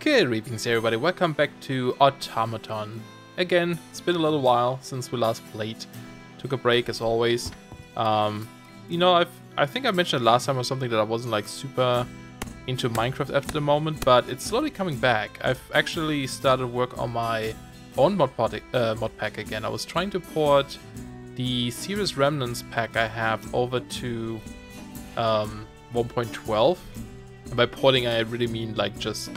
Good greetings everybody, welcome back to Automaton. Again, it's been a little while since we last played. Took a break as always. You know, I think I mentioned last time or something that I wasn't like super into Minecraft after the moment, but it's slowly coming back. I've actually started work on my own mod pack again. I was trying to port the Serious Remnants pack I have over to 1.12. And by porting I really mean like just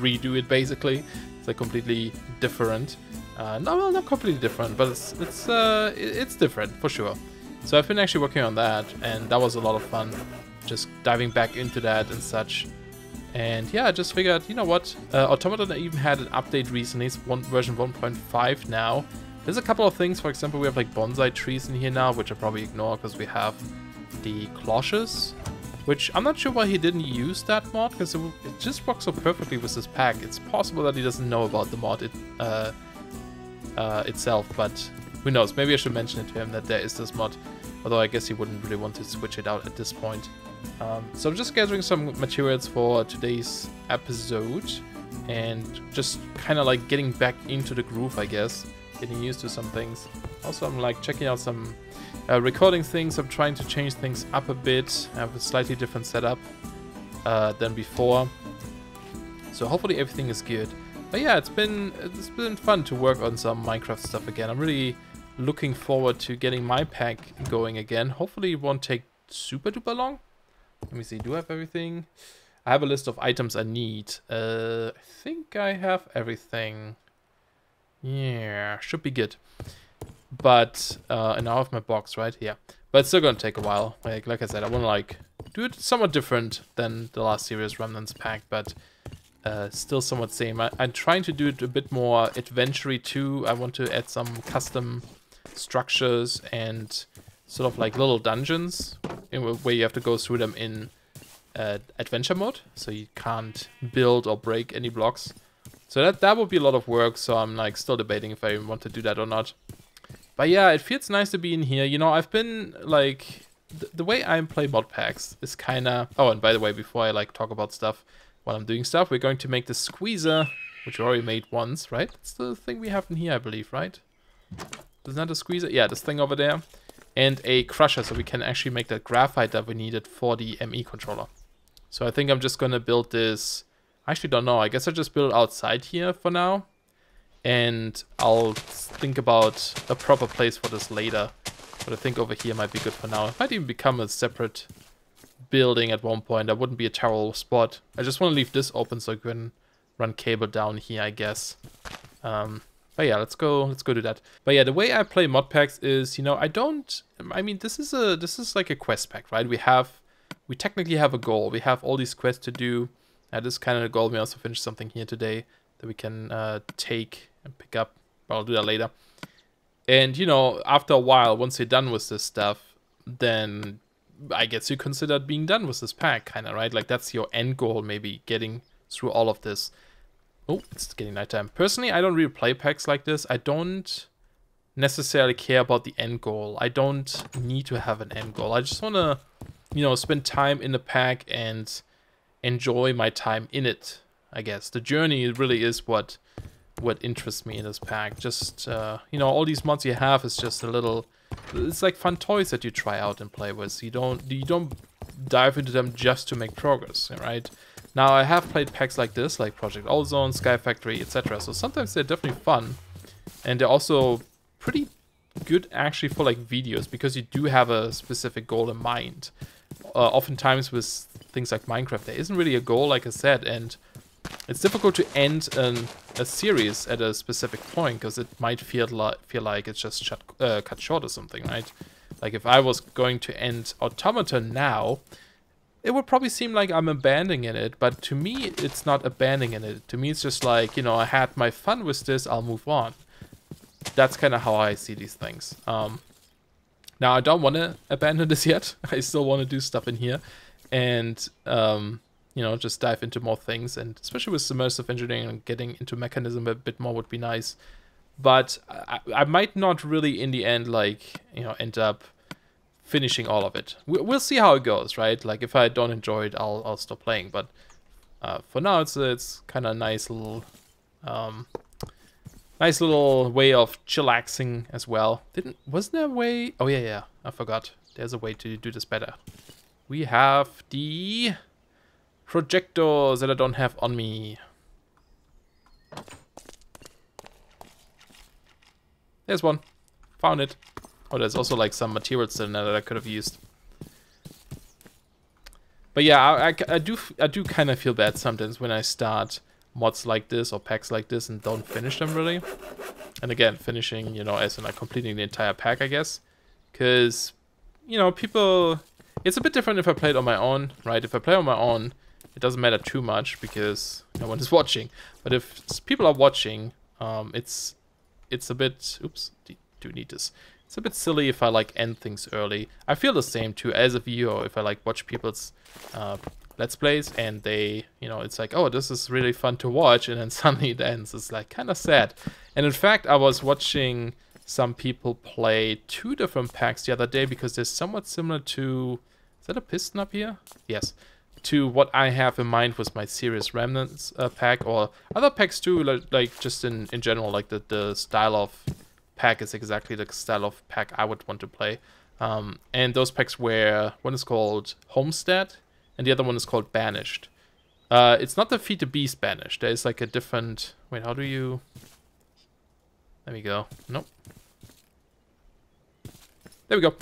redo it basically. It's like completely different. No, well, not completely different, but it's different for sure. So I've been actually working on that, and that was a lot of fun, just diving back into that and such. And yeah, I just figured, you know what, Automaton even had an update recently. It's version 1.5 now. There's a couple of things. For example, we have like bonsai trees in here now, which I probably ignore because we have the cloches, which I'm not sure why he didn't use that mod, because it just works so perfectly with this pack. It's possible that he doesn't know about the mod itself, but who knows? Maybe I should mention it to him that there is this mod, although I guess he wouldn't really want to switch it out at this point. So I'm just gathering some materials for today's episode and just kind of like getting back into the groove, I guess. Getting used to some things. Also, I'm like checking out some recording things. I'm trying to change things up a bit. I have a slightly different setup than before, so hopefully everything is good. But yeah, it's been fun to work on some Minecraft stuff again. I'm really looking forward to getting my pack going again. Hopefully it won't take super duper long. Let me see, do I have everything? I have a list of items I need. I think I have everything. Yeah, should be good. But and out of my box, right? Yeah, but it's still gonna take a while. Like I said, I want to like do it somewhat different than the last Serious Remnants pack, but still somewhat same. I'm trying to do it a bit more adventure-y too. I want to add some custom structures and sort of like little dungeons where you have to go through them in adventure mode, so you can't build or break any blocks. So that would be a lot of work. So I'm like still debating if I want to do that or not. But yeah, it feels nice to be in here. You know, I've been like, the way I play mod packs is kind of... Oh, and by the way, before I like talk about stuff while I'm doing stuff, we're going to make the squeezer, which we already made once, right? It's the thing we have in here, I believe, right? Isn't that a squeezer? Yeah, this thing over there. And a crusher, so we can actually make that graphite that we needed for the ME controller. So I think I'm just going to build this... I actually don't know. I guess I'll just build outside here for now. And I'll think about a proper place for this later. But I think over here might be good for now. It might even become a separate building at one point. That wouldn't be a terrible spot. I just want to leave this open so I can run cable down here, I guess. But yeah, let's go do that. But yeah, the way I play mod packs is, you know, this is like a quest pack, right? We technically have a goal. We have all these quests to do. That is kind of the goal. We also finished something here today that we can take and pick up. I'll do that later. And, you know, after a while, once you're done with this stuff, then I guess you consider being done with this pack, kind of, right? Like, that's your end goal, maybe, getting through all of this. Oh, it's getting nighttime. Personally, I don't really play packs like this. I don't necessarily care about the end goal. I don't need to have an end goal. I just want to, you know, spend time in the pack and enjoy my time in it. I guess the journey really is what interests me in this pack. Just you know, all these mods you have is just a little, it's like fun toys that you try out and play with. You don't dive into them just to make progress, right? Now I have played packs like this, like Project Ozone, Sky Factory, etc. So sometimes they're definitely fun, and they're also pretty good actually for like videos, because you do have a specific goal in mind. Oftentimes with things like Minecraft, there isn't really a goal, like I said, and it's difficult to end a series at a specific point, because it might feel like it's just cut short or something, right? Like if I was going to end Automaton now, it would probably seem like I'm abandoning it, but to me, it's not abandoning it. To me, it's just like, you know, I had my fun with this, I'll move on. That's kind of how I see these things. Now, I don't want to abandon this yet. I still want to do stuff in here and, you know, just dive into more things. And especially with Immersive Engineering and getting into mechanism a bit more would be nice. But I might not really, in the end, like, you know, end up finishing all of it. We'll see how it goes, right? Like, if I don't enjoy it, I'll stop playing. But for now, it's kind of nice little way of chillaxing as well. Wasn't there a way? Oh yeah, yeah. I forgot. There's a way to do this better. We have the projectors that I don't have on me. There's one. Found it. Oh, there's also like some materials in there that I could have used. But yeah, I do kind of feel bad sometimes when I start mods like this or packs like this and don't finish them really. And again, finishing, you know, as in like completing the entire pack, I guess. Because, you know, people... It's a bit different if I play it on my own, right? If I play on my own, it doesn't matter too much because no one is watching. But if people are watching, it's a bit... Oops, do need this. It's a bit silly if I like end things early. I feel the same too as a viewer if I like watch people's Let's Plays and they, you know, it's like, oh, this is really fun to watch, and then suddenly it ends. It's like kind of sad. And in fact, I was watching some people play two different packs the other day because they're somewhat similar to... Is that a piston up here? Yes. To what I have in mind with my Serious Remnants pack, or other packs too, like just in general, like the style of pack is exactly the style of pack I would want to play. And those packs were, one is called Homestead and the other one is called Banished. It's not the Feed the Beast Banished. There's like a different... Wait, how do you... There we go. Nope. There we go.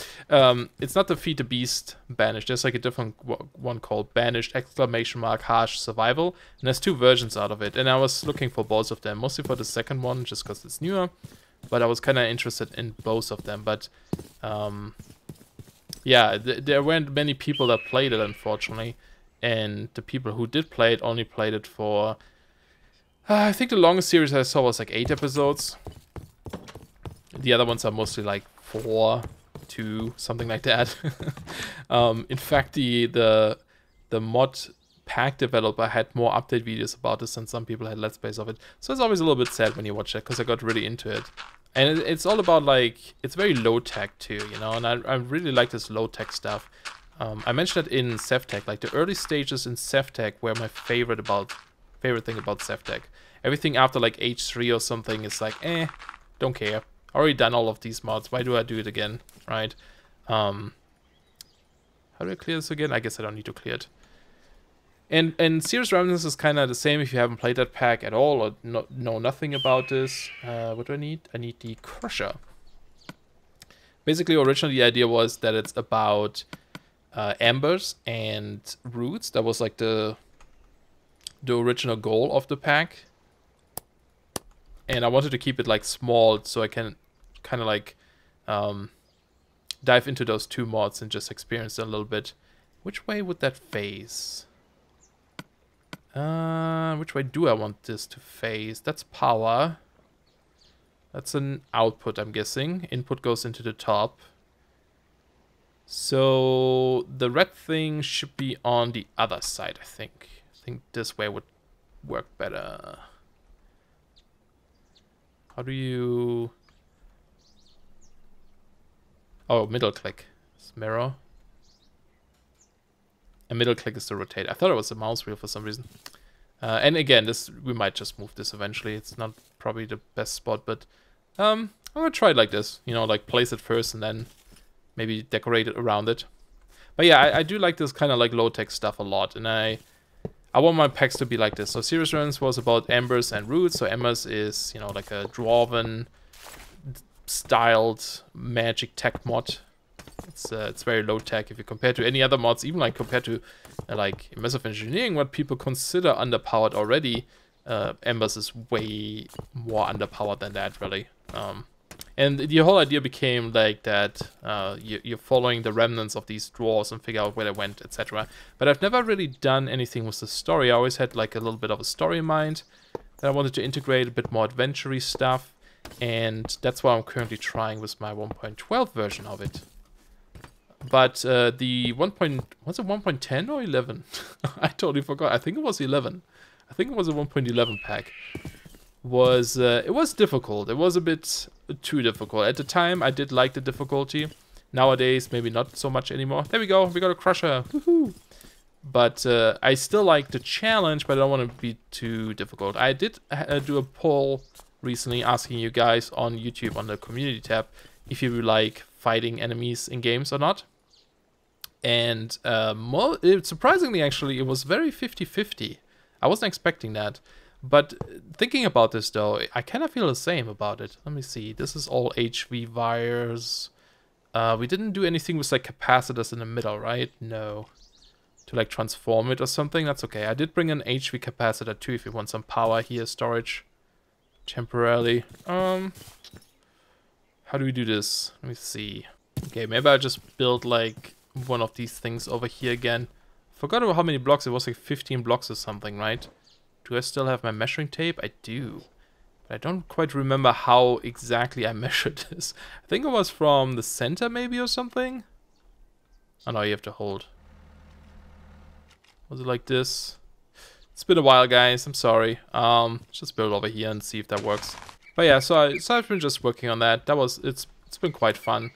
It's not the Feed the Beast Banished. There's like a different one called Banished ! Harsh Survival. And there's two versions out of it. And I was looking for both of them, mostly for the second one, just because it's newer. But I was kind of interested in both of them. But yeah, there weren't many people that played it, unfortunately. And the people who did play it only played it for... I think the longest series I saw was like 8 episodes. The other ones are mostly like 4, 2, something like that. In fact, the mod pack developer had more update videos about this than some people had Let's Plays of it. So it's always a little bit sad when you watch that, because I got really into it. And it's all about, like, it's very low-tech too, you know, and I really like this low-tech stuff. I mentioned that in SevTech, like the early stages in SevTech were my favorite thing about SevTech. Everything after like age 3 or something is like, eh, don't care. I already done all of these mods, why do I do it again, right? How do I clear this again? I guess I don't need to clear it. And Serious Remnants is kind of the same if you haven't played that pack at all or know nothing about this. What do I need? I need the Crusher. Basically, originally the idea was that it's about embers and roots. That was like the original goal of the pack. And I wanted to keep it like small so I can kind of like dive into those two mods and just experience it a little bit. Which way would that phase? Which way do I want this to phase? That's power. That's an output, I'm guessing. Input goes into the top. So the red thing should be on the other side, I think. I think this way would work better. How do you... Oh, middle click. It's mirror. A middle click is to rotate. I thought it was a mouse wheel for some reason. And again, this we might just move this eventually. It's not probably the best spot, but I'm going to try it like this. You know, like place it first and then maybe decorate it around it. But yeah, I do like this kind of like low-tech stuff a lot. And I want my packs to be like this. So Serious Remnants was about embers and roots. So embers is, you know, like a dwarven-styled magic tech mod. It's very low tech if you compare to any other mods, even like compared to like Immersive Engineering, what people consider underpowered already. Embers is way more underpowered than that, really. And the whole idea became like that you're following the remnants of these dwarves and figure out where they went, etc. But I've never really done anything with the story. I always had like a little bit of a story in mind that I wanted to integrate, a bit more adventure-y stuff, and that's what I'm currently trying with my 1.12 version of it. But the 1.10 or 11? I totally forgot. I think it was 11. I think it was a 1.11 pack. It was difficult. It was a bit too difficult. At the time, I did like the difficulty. Nowadays, maybe not so much anymore. There we go. We got a Crusher. Woohoo! But I still like the challenge, but I don't want to be too difficult. I did do a poll recently asking you guys on YouTube on the community tab if you like fighting enemies in games or not. And surprisingly, actually, it was very 50-50. I wasn't expecting that. But thinking about this, though, I kind of feel the same about it. Let me see. This is all HV wires. We didn't do anything with, like, capacitors in the middle, right? No. To, like, transform it or something? That's okay. I did bring an HV capacitor, too, if you want some power here. Storage. Temporarily. How do we do this? Let me see. Okay, maybe I'll just build, like, one of these things over here again. Forgot about how many blocks. It was, like, 15 blocks or something, right? Do I still have my measuring tape? I do. But I don't quite remember how exactly I measured this. I think it was from the center maybe or something. Oh no, you have to hold. Was it like this? It's been a while, guys. I'm sorry. Let's just build over here and see if that works. But yeah, so I've been just working on that. It's been quite fun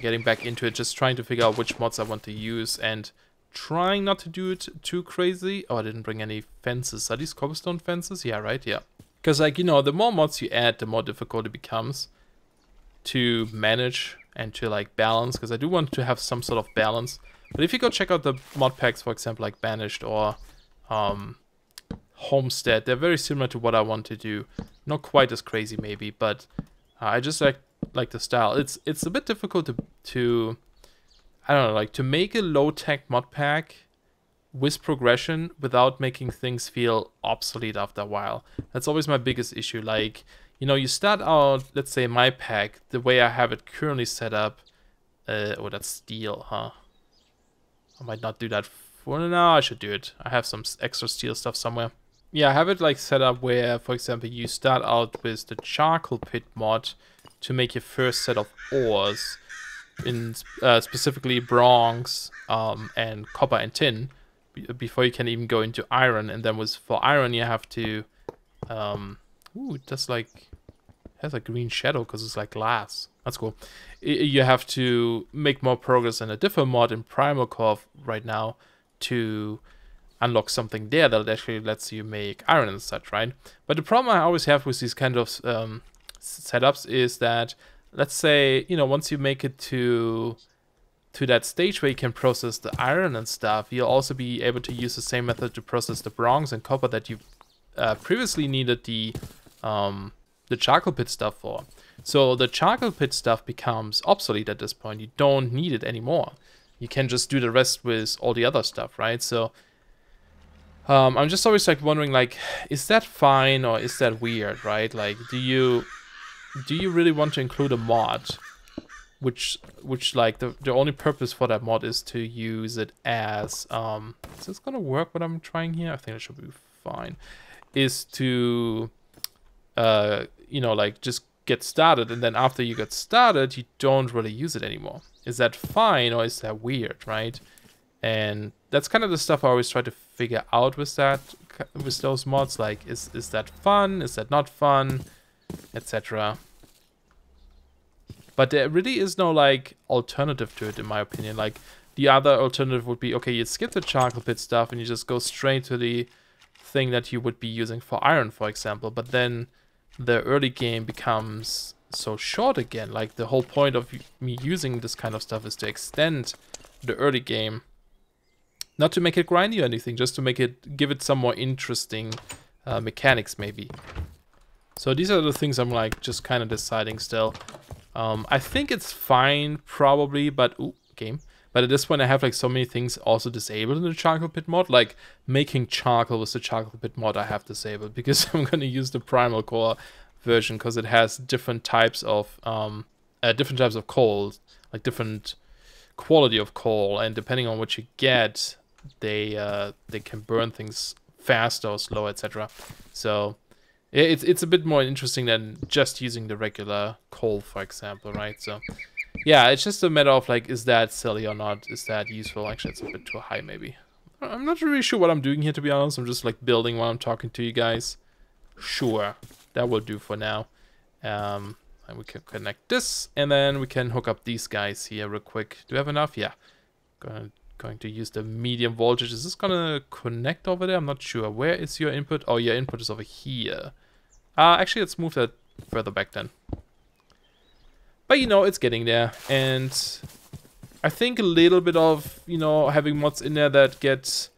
getting back into it. Just trying to figure out which mods I want to use and trying not to do it too crazy. Oh, I didn't bring any fences. Are these cobblestone fences? Yeah, right? Yeah. Because, like, you know, the more mods you add, the more difficult it becomes to manage and to, like, balance. Because I do want to have some sort of balance. But if you go check out the mod packs, for example, like Banished or Homestead, they're very similar to what I want to do. Not quite as crazy, maybe, but I just like the style. It's a bit difficult to I don't know, like, to make a low-tech mod pack with progression without making things feel obsolete after a while. That's always my biggest issue. Like, you know, you start out, let's say my pack, the way I have it currently set up. Oh, that's steel, huh? I might not do that for now. I should do it. I have some extra steel stuff somewhere. Yeah, I have it, like, set up where, for example, you start out with the Charcoal Pit mod to make your first set of ores. In specifically bronze and copper and tin before you can even go into iron, and then for iron you have to ooh, that's like, it has a green shadow because it's like glass. That's cool. You have to make more progress in a different mod in Primal Core right now to unlock something there that actually lets you make iron and such, right? But the problem I always have with these kind of setups is that, let's say, you know, once you make it to that stage where you can process the iron and stuff, you'll also be able to use the same method to process the bronze and copper that you previously needed the Charcoal Pit stuff for. So the Charcoal Pit stuff becomes obsolete at this point. You don't need it anymore. You can just do the rest with all the other stuff, right? So I'm just always, like, wondering, like, is that fine or is that weird, right? Like, do you really want to include a mod which like the only purpose for that mod is to use it as is this gonna work what I'm trying here? I think it should be fine. Is to you know, like, just get started, and then after you get started you don't really use it anymore. Is that fine or is that weird, right? And that's kind of the stuff I always try to figure out with those mods. Like, is that fun? Is that not fun? Etc. But there really is no, like, alternative to it, in my opinion. Like, the other alternative would be, okay, you skip the Charcoal Pit stuff and you just go straight to the thing that you would be using for iron, for example. But then the early game becomes so short again. Like, the whole point of me using this kind of stuff is to extend the early game, not to make it grindy or anything, just to make it, give it some more interesting mechanics, maybe. So these are the things I'm, like, just kind of deciding still. I think it's fine, probably, but... Ooh, game. But at this point, I have, like, so many things also disabled in the Charcoal Pit mod. Like, making charcoal with the Charcoal Pit mod I have disabled, because I'm going to use the Primal Core version, because it has different types of coal, like, different quality of coal. And depending on what you get, they can burn things faster or slower, etc. So... It's a bit more interesting than just using the regular coal, for example, right? So, yeah, it's just a matter of, like, is that silly or not? Is that useful? Actually, it's a bit too high, maybe. I'm not really sure what I'm doing here, to be honest. I'm just, like, building while I'm talking to you guys. Sure, that will do for now. And we can connect this, and then we can hook up these guys here real quick. Do we have enough? Yeah. Gonna going to use the medium voltage. Is this gonna connect over there? I'm not sure. Where is your input? Oh, your input is over here. Actually, let's move that further back then. But, you know, it's getting there. And I think a little bit of, you know, having mods in there that get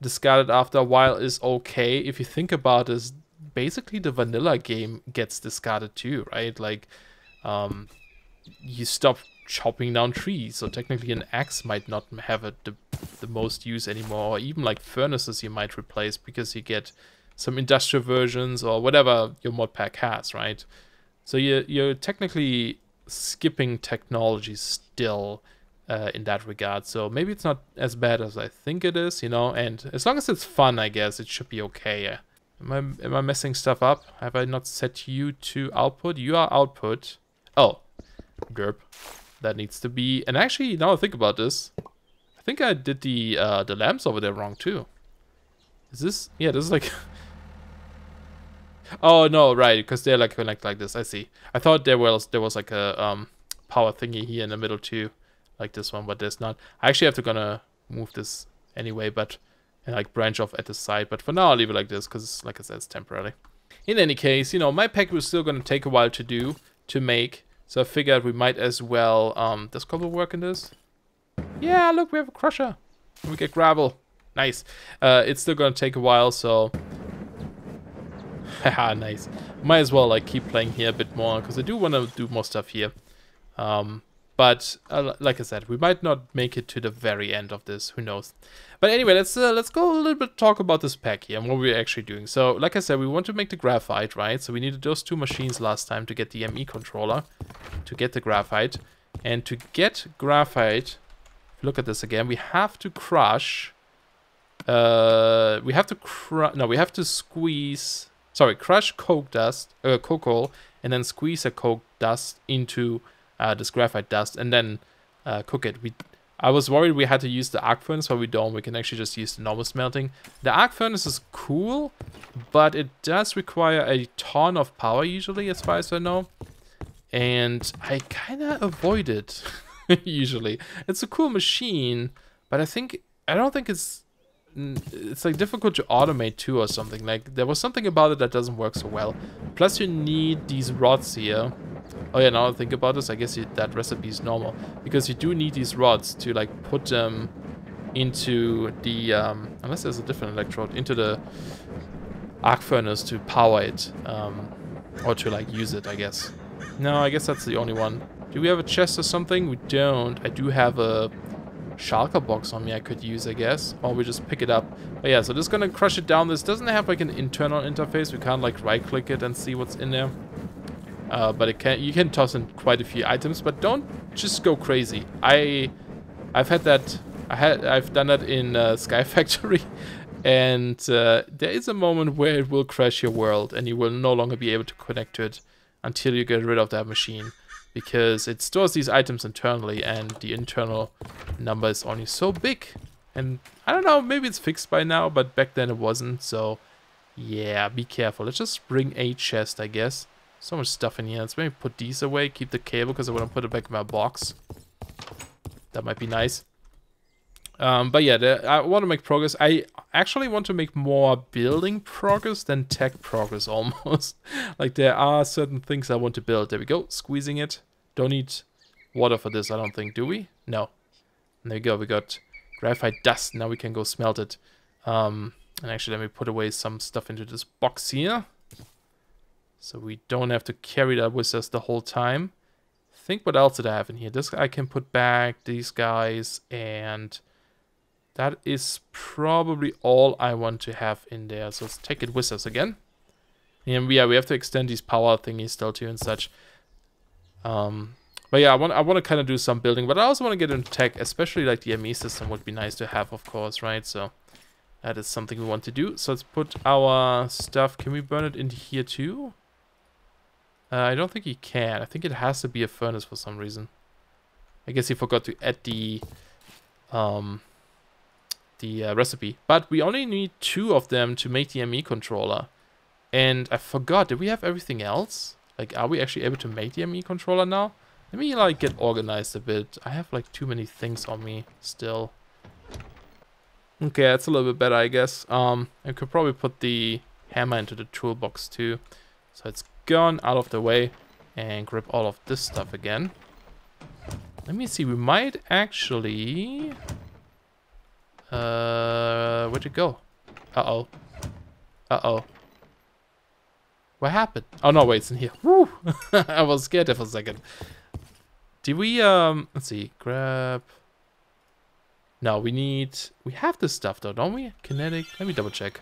discarded after a while is okay. If you think about it, basically the vanilla game gets discarded too, right? Like, you stop chopping down trees, so technically an axe might not have the most use anymore, or even like furnaces you might replace because you get some industrial versions or whatever your mod pack has, right? So you're technically skipping technology still in that regard, so maybe it's not as bad as I think it is, you know, and as long as it's fun, I guess, it should be okay. Am I messing stuff up? Have I not set you to output? You are output. Oh, derp. That needs to be... And actually, now I think about this, I think I did the lamps over there wrong, too. Is this... Yeah, this is like... oh, no, right, because they're like connected like this. I see. I thought there was like a power thingy here in the middle, too. Like this one, but there's not. I actually have to gonna move this anyway, but... And like branch off at the side. But for now, I'll leave it like this, because, like I said, it's temporary. In any case, you know, my pack was still gonna take a while to do, to make... So I figured we might as well, does cobble work in this? Yeah, look, we have a crusher. We get gravel. Nice. It's still gonna take a while, so... haha, nice. Might as well, like, keep playing here a bit more, because I do want to do more stuff here. But, like I said, we might not make it to the very end of this, who knows. But anyway, let's go a little bit talk about this pack here and what we're actually doing. So, like I said, we want to make the graphite, right? So we needed those two machines last time to get the ME controller, to get the graphite. And to get graphite, look at this again, we have to crush, we have to squeeze, sorry, crush coke dust, coal, and then squeeze a coke dust into this graphite dust and then cook it. I was worried we had to use the arc furnace, but we don't. We can actually just use the normal smelting. The arc furnace is cool, but it does require a ton of power usually, as far as I know. And I kind of avoid it, usually. It's a cool machine, but I don't think it's like difficult to automate too or something. Like, there was something about it that doesn't work so well. Plus you need these rods here. Oh yeah, now I think about this, I guess that recipe is normal, because you do need these rods to like put them into the unless there's a different electrode, into the arc furnace to power it, or to like use it, I guess. No, I guess that's the only one. Do we have a chest or something? We don't. I do have a shulker box on me I could use, I guess, or we just pick it up. But yeah, so just gonna crush it down. This doesn't have like an internal interface, we can't like right click it and see what's in there. But it can, you can toss in quite a few items, but don't just go crazy. I've done that in Sky Factory, and there is a moment where it will crash your world, and you will no longer be able to connect to it until you get rid of that machine, because it stores these items internally, and the internal number is only so big. And I don't know, maybe it's fixed by now, but back then it wasn't. So yeah, be careful. Let's just bring a chest, I guess. So much stuff in here. Let's maybe put these away. Keep the cable, because I want to put it back in my box. That might be nice. But yeah, I want to make progress. I actually want to make more building progress than tech progress almost. Like, there are certain things I want to build. There we go. Squeezing it. Don't need water for this, I don't think. Do we? No. And there we go. We got graphite dust. Now we can go smelt it. And actually, let me put away some stuff into this box here, so we don't have to carry that with us the whole time. Think what else did I have in here? This I can put back, these guys, and that is probably all I want to have in there. So let's take it with us again. And yeah, we have to extend these power thingies still too and such. But yeah, I want to kind of do some building, but I also want to get into tech, especially like the ME system would be nice to have, of course, right? So that is something we want to do. So let's put our stuff, can we burn it into here too? I don't think he can. I think it has to be a furnace for some reason. I guess he forgot to add the recipe. But we only need 2 of them to make the ME controller. And I forgot, did we have everything else? Like, are we actually able to make the ME controller now? Let me, like, get organized a bit. I have, like, too many things on me still. Okay, that's a little bit better, I guess. I could probably put the hammer into the toolbox too. So it's gone out of the way, and grab all of this stuff again. Let me see, we might actually... where'd it go? Uh-oh. Uh-oh. What happened? Oh, no, wait, it's in here. Woo! I was scared there for a second. Did we, let's see, grab... No, we need... We have this stuff, though, don't we? Kinetic... Let me double check.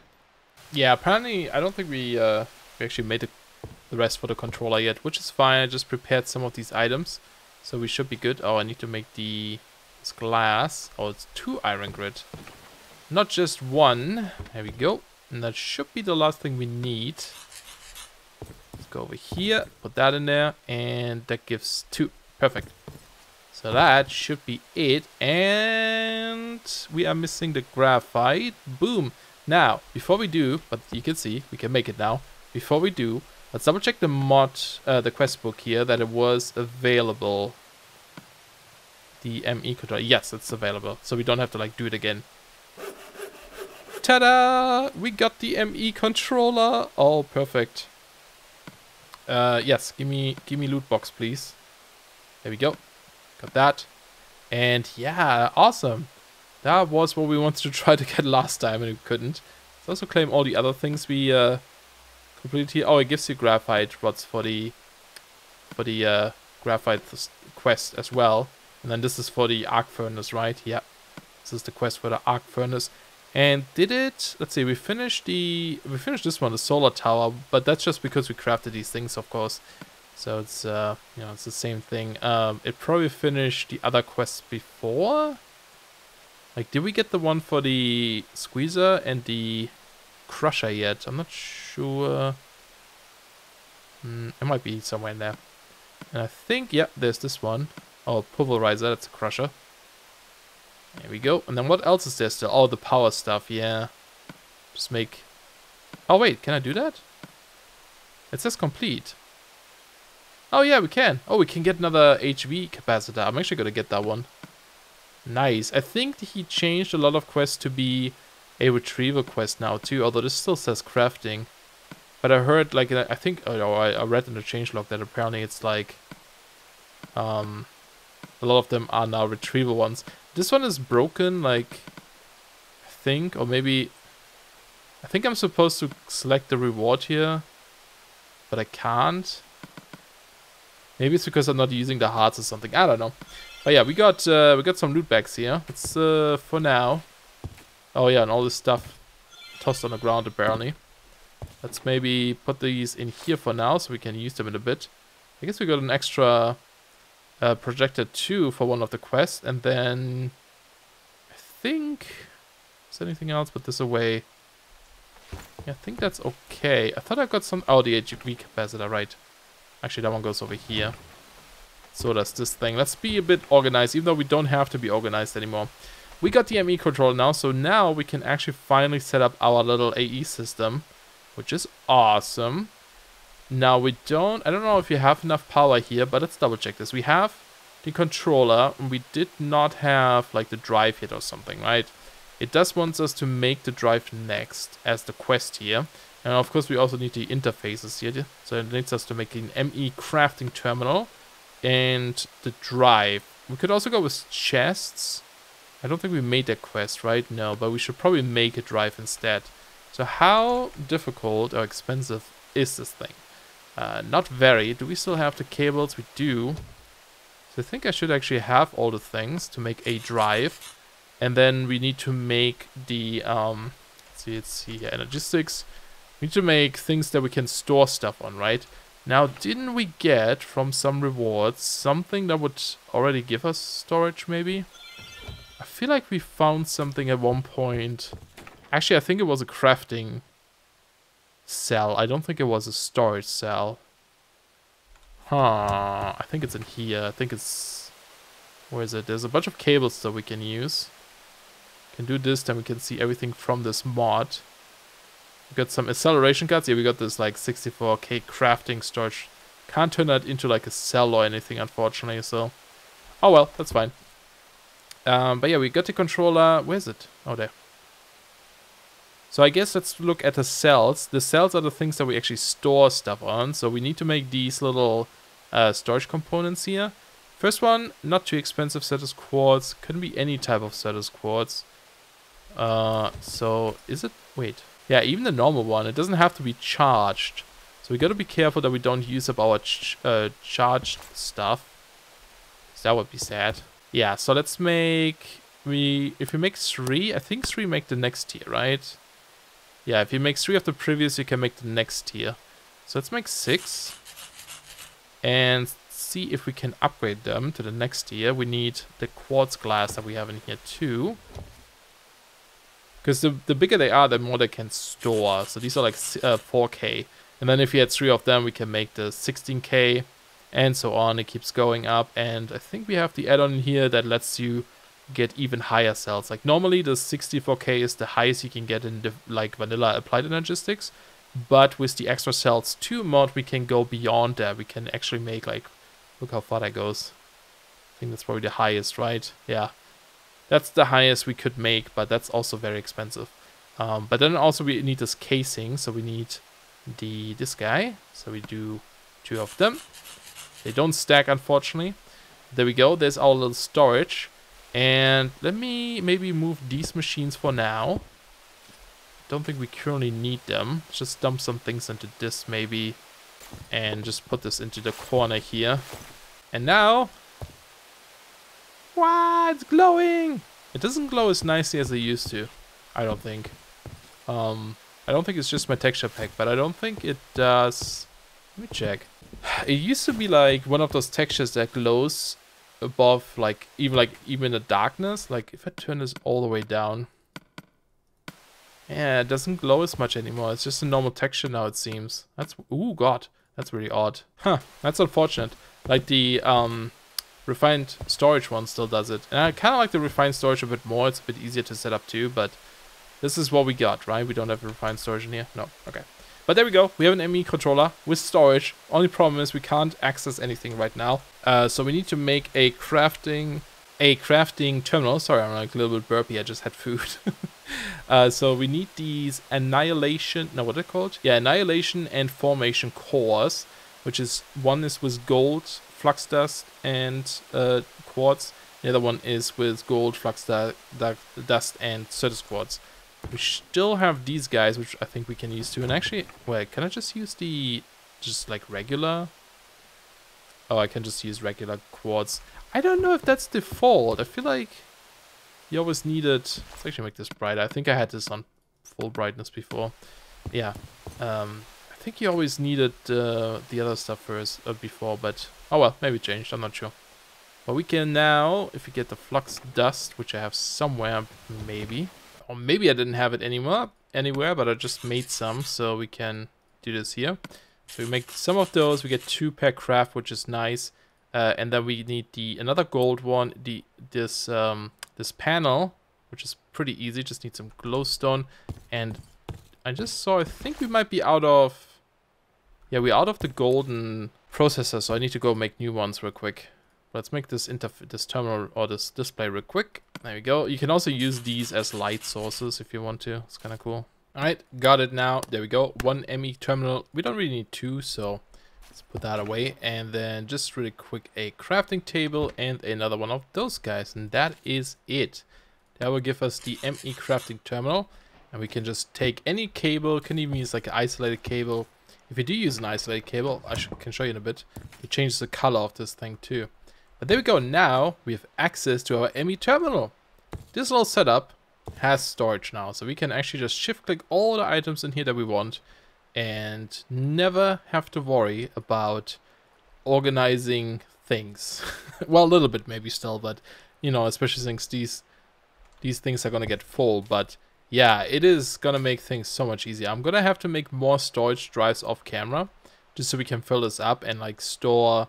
Yeah, apparently, I don't think we actually made the rest for the controller yet, which is fine. I just prepared some of these items, so we should be good. Oh, I need to make this glass. Oh, it's 2 iron grid. Not just 1. There we go. And that should be the last thing we need. Let's go over here, put that in there, and that gives 2. Perfect. So that should be it, and we are missing the graphite. Boom. Now, before we do, but you can see, we can make it now. Before we do, let's double check the mod, the quest book here, that it was available. The ME controller, yes, it's available. So we don't have to like do it again. Ta-da! We got the ME controller. Oh, perfect. Yes, give me loot box, please. There we go. Got that. And yeah, awesome. That was what we wanted to try to get last time and we couldn't. Let's also claim all the other things we completed here. Oh, it gives you graphite rods for the graphite quest as well. And then this is for the arc furnace, right? Yeah. This is the quest for the arc furnace. And did it, let's see, we finished this one, the solar tower, but that's just because we crafted these things, of course. So it's, you know, it's the same thing. It probably finished the other quests before. Like, did we get the one for the squeezer and the crusher yet? I'm not sure. It might be somewhere in there. And I think, yeah, there's this one. Oh, pulverizer, that's a crusher. There we go. And then what else is there still? Oh, the power stuff, yeah. Just make... Oh, wait, can I do that? It says complete. Oh yeah, we can. Oh, we can get another HV capacitor. I'm actually gonna get that one. Nice. I think he changed a lot of quests to be a retrieval quest now too, although this still says crafting. But I heard, like, I think, oh, I read in the changelog that apparently it's like, a lot of them are now retrieval ones. This one is broken, like, I think, or maybe, I think I'm supposed to select the reward here, but I can't. Maybe it's because I'm not using the hearts or something. I don't know. But yeah, we got some loot bags here. It's for now. Oh yeah, and all this stuff tossed on the ground apparently. Let's maybe put these in here for now so we can use them in a bit. I guess we got an extra projector too for one of the quests, and then I think is there anything else? Put this away. Yeah, I think that's okay. I thought I got some. Oh, the HV capacitor, right? Actually, that one goes over here. So does this thing. Let's be a bit organized, even though we don't have to be organized anymore. We got the ME controller now, so now we can actually finally set up our little AE system, which is awesome. Now we don't... I don't know if we have enough power here, but let's double check this. We have the controller, and we did not have, like, the drive hit or something, right? It does want us to make the drive next as the quest here. And of course we also need the interfaces here, so it needs us to make an ME crafting terminal and the drive. We could also go with chests. I don't think we made that quest, right? No, but we should probably make a drive instead. So how difficult or expensive is this thing? Not very. Do we still have the cables? We do. So I think I should actually have all the things to make a drive. And then we need to make the, let's see, it's here, energistics. We need to make things that we can store stuff on, right? Now, didn't we get from some rewards something that would already give us storage, maybe? I feel like we found something at one point. Actually, I think it was a crafting cell. I don't think it was a storage cell. Huh. I think it's in here. I think it's... Where is it? There's a bunch of cables that we can use. We can do this, then we can see everything from this mod. We got some acceleration cards. Yeah, we got this like 64k crafting storage. Can't turn that into like a cell or anything, unfortunately. So, oh well, that's fine. But yeah, we got the controller. Where is it? Oh, there. So I guess let's look at the cells. The cells are the things that we actually store stuff on. So we need to make these little storage components here. First one, not too expensive, status quartz. Couldn't be any type of status quartz. So is it? Wait. Yeah, even the normal one. It doesn't have to be charged. So we got to be careful that we don't use up our charged stuff. That would be sad. Yeah, so let's make... If we make three, I think three make the next tier, right? Yeah, if you make three of the previous, you can make the next tier. So let's make 6. And see if we can upgrade them to the next tier. We need the quartz glass that we have in here too. Because the bigger they are, the more they can store. So these are like 4K. And then if you had 3 of them, we can make the 16K and so on. It keeps going up. And I think we have the add-on in here that lets you get even higher cells. Like normally the 64K is the highest you can get in the, like, vanilla Applied Energistics, but with the Extra Cells 2 mod we can go beyond that. We can actually make, like, look how far that goes. I think that's probably the highest, right? Yeah, that's the highest we could make, but that's also very expensive. But then also we need this casing, so we need this guy, so we do 2 of them. They don't stack, unfortunately. There we go. There's our little storage. And let me maybe move these machines for now. Don't think we currently need them. Let's just dump some things into this maybe. And just put this into the corner here. And now... Wow, it's glowing! It doesn't glow as nicely as it used to, I don't think. I don't think it's just my texture pack, but I don't think it does... Let me check. It used to be like one of those textures that glows above, like even in the darkness. Like if I turn this all the way down, yeah, it doesn't glow as much anymore. It's just a normal texture now, it seems. That's, oh god, that's really odd, huh? That's unfortunate. Like the Refined Storage one still does it, and I kind of like the Refined Storage a bit more. It's a bit easier to set up too, but this is what we got, right? We don't have a Refined Storage in here. No, okay. But there we go, we have an ME controller with storage. Only problem is we can't access anything right now. So we need to make a crafting terminal. Sorry, I'm like a little bit burpy, I just had food. So we need these annihilation, no, what are they called? Yeah, annihilation and formation cores, which is, one is with gold, flux dust, and quartz. The other one is with gold, flux dust, and certus quartz. We still have these guys, which I think we can use too. And actually, wait, can I just use the, just like regular? Oh, I can just use regular quartz. I don't know if that's default. I feel like you always needed, let's actually make this brighter. I think I had this on full brightness before. Yeah, I think you always needed the other stuff first, before, but, oh well, maybe changed, I'm not sure. But we can now, if we get the flux dust, which I have somewhere, maybe. Or maybe I didn't have it anywhere, but I just made some, so we can do this here. So we make some of those, we get 2 per craft, which is nice. And then we need another gold one, this panel, which is pretty easy, just need some glowstone. And I just saw, I think we might be out of, yeah, we're out of the golden processor, so I need to go make new ones real quick. Let's make this terminal or this display real quick. There we go. You can also use these as light sources if you want to. It's kind of cool. All right, got it now. There we go. 1 ME terminal. We don't really need 2, so let's put that away. And then just really quick, a crafting table and another one of those guys. And that is it. That will give us the ME crafting terminal. And we can just take any cable. Can even use like an isolated cable. If you do use an isolated cable, I can show you in a bit. It changes the color of this thing too. But there we go, now we have access to our ME terminal. This little setup has storage now, so we can actually just shift click all the items in here that we want and never have to worry about organizing things. Well, a little bit maybe still, but you know, especially since these things are gonna get full. But yeah, it is gonna make things so much easier. I'm gonna have to make more storage drives off camera just so we can fill this up and like store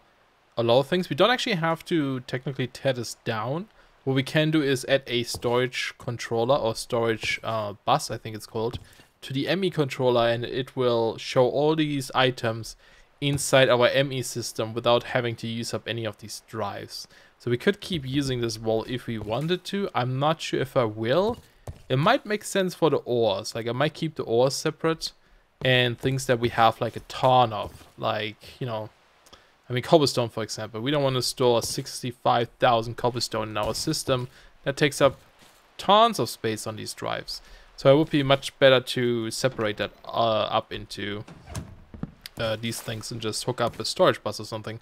a lot of things. We don't actually have to technically tear this down. What we can do is add a storage controller or storage bus, I think it's called, to the ME controller, and it will show all these items inside our ME system without having to use up any of these drives. So we could keep using this wall if we wanted to. I'm not sure if I will. It might make sense for the ores. Like, I might keep the ores separate and things that we have like a ton of. Like, you know, I mean, cobblestone, for example. We don't want to store 65,000 cobblestone in our system. That takes up tons of space on these drives. So it would be much better to separate that up into these things and just hook up a storage bus or something.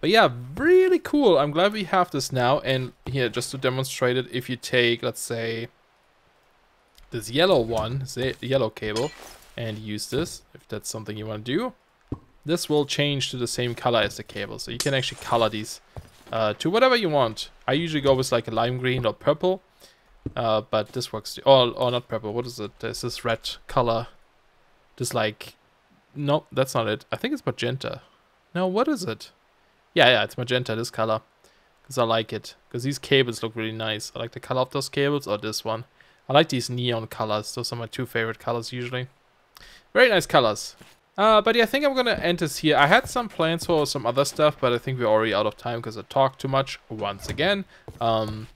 But yeah, really cool. I'm glad we have this now. And here, just to demonstrate it, if you take, let's say, this yellow one, the yellow cable, and use this, if that's something you want to do, this will change to the same color as the cable. So you can actually color these to whatever you want. I usually go with like a lime green or purple, but this works too. Or not purple, what is it? There's this red color. Just like, no, that's not it. I think it's magenta. No, what is it? Yeah, it's magenta, this color, because I like it, because these cables look really nice. I like the color of those cables, or this one. I like these neon colors. Those are my two favorite colors usually. Very nice colors. But yeah, I think I'm going to end this here. I had some plans for some other stuff, but I think we're already out of time because I talked too much once again. Next time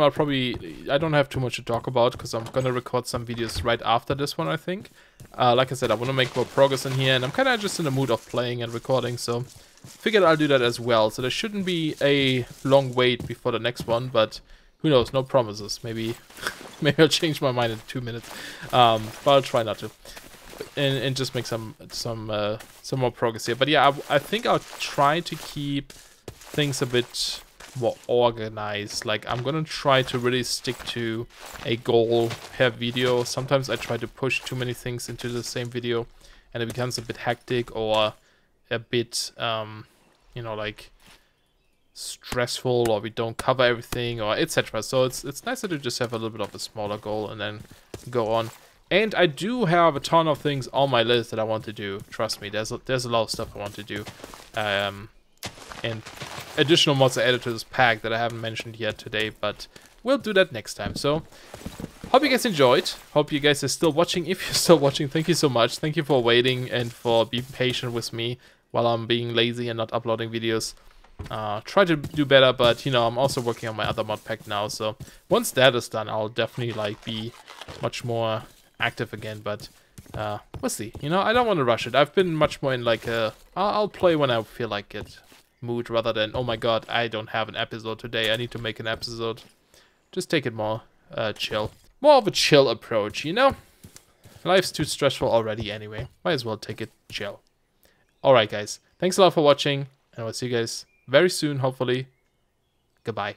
I'll probably, I don't have too much to talk about because I'm going to record some videos right after this one, I think. Like I said, I want to make more progress in here, and I'm kind of just in the mood of playing and recording, so figured I'll do that as well. So there shouldn't be a long wait before the next one, but who knows, no promises. Maybe I'll change my mind in 2 minutes, but I'll try not to. And just make some more progress here. But yeah, I think I'll try to keep things a bit more organized. Like, I'm gonna try to really stick to a goal per video. Sometimes I try to push too many things into the same video and it becomes a bit hectic or a bit you know, like stressful, or we don't cover everything, or etc. So it's nicer to just have a little bit of a smaller goal and then go on. And I do have a ton of things on my list that I want to do. Trust me, there's a lot of stuff I want to do. And additional mods I added to this pack that I haven't mentioned yet today, but we'll do that next time. So, hope you guys enjoyed. Hope you guys are still watching. If you're still watching, thank you so much. Thank you for waiting and for being patient with me while I'm being lazy and not uploading videos. Try to do better, but you know, I'm also working on my other mod pack now. So, once that is done, I'll definitely like be much more active again, but we'll see. You know, I don't want to rush it. I've been much more in like a I'll play when I feel like it mood, rather than, oh my god, I don't have an episode today, I need to make an episode. Just take it more chill, more of a chill approach. You know, life's too stressful already anyway, might as well take it chill. All right guys, thanks a lot for watching, and I'll see you guys very soon, hopefully. Goodbye.